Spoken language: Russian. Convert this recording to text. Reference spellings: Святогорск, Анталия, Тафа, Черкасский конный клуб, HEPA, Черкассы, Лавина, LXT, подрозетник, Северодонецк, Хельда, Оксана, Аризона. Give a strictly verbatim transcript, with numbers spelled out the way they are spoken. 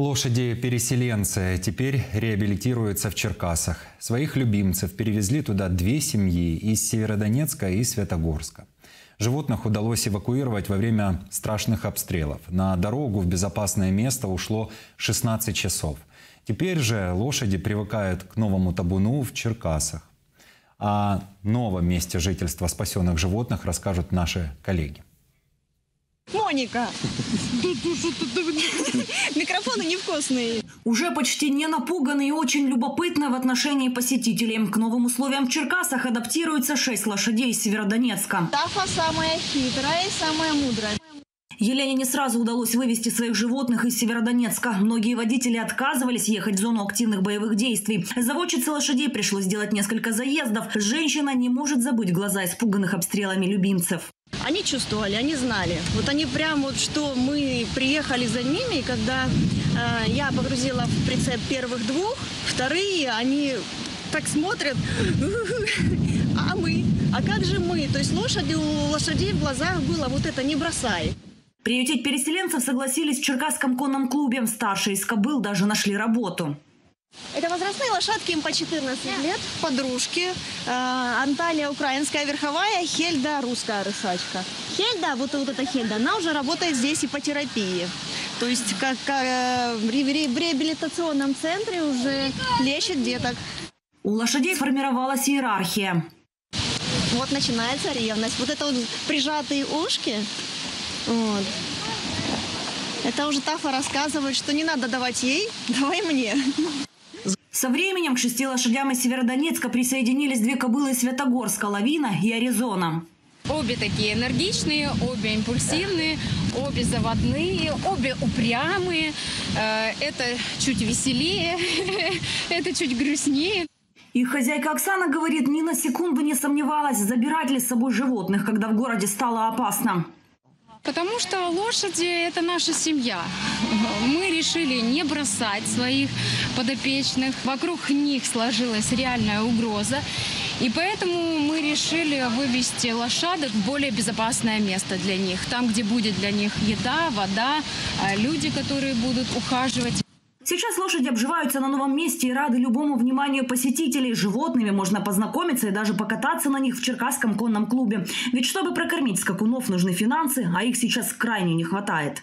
Лошади-переселенцы теперь реабилитируются в Черкасах. Своих любимцев перевезли туда две семьи из Северодонецка и Святогорска. Животных удалось эвакуировать во время страшных обстрелов. На дорогу в безопасное место ушло шестнадцать часов. Теперь же лошади привыкают к новому табуну в Черкасах. О новом месте жительства спасенных животных расскажут наши коллеги. Моника! Микрофоны невкусные. Уже почти не напуганы и очень любопытны в отношении посетителей. К новым условиям в Черкасах адаптируются шесть лошадей из Северодонецка. Тафа самая хитрая и самая мудрая. Елене не сразу удалось вывести своих животных из Северодонецка. Многие водители отказывались ехать в зону активных боевых действий. Заводчице лошадей пришлось делать несколько заездов. Женщина не может забыть глаза испуганных обстрелами любимцев. Они чувствовали, они знали. Вот они прям вот, что мы приехали за ними, и когда э, я погрузила в прицеп первых двух, вторые, они так смотрят, а мы, а как же мы? То есть лошади, у лошадей в глазах было вот это «не бросай». Приютить переселенцев согласились в Черкасском конном клубе. Старшие из кобыл даже нашли работу. Это возрастные лошадки, им по четырнадцать лет, подружки. Анталия украинская верховая, Хельда русская рысачка. Хельда, вот, вот эта Хельда, она уже работает здесь и по терапии. То есть как, как в реабилитационном центре уже лечит деток. У лошадей сформировалась иерархия. Вот начинается ревность. Вот это вот прижатые ушки. Вот. Это уже Тафа рассказывает, что не надо давать ей, давай мне. Со временем к шести лошадям из Северодонецка присоединились две кобылы из Святогорска, Лавина и Аризона. Обе такие энергичные, обе импульсивные, обе заводные, обе упрямые. Это чуть веселее, это чуть грустнее. Их хозяйка Оксана говорит, ни на секунду не сомневалась, забирать ли с собой животных, когда в городе стало опасно. Потому что лошади – это наша семья. Мы решили не бросать своих подопечных. Вокруг них сложилась реальная угроза. И поэтому мы решили вывести лошадок в более безопасное место для них. Там, где будет для них еда, вода, люди, которые будут ухаживать. Сейчас лошади обживаются на новом месте и рады любому вниманию посетителей. С животными можно познакомиться и даже покататься на них в Черкасском конном клубе. Ведь чтобы прокормить скакунов, нужны финансы, а их сейчас крайне не хватает.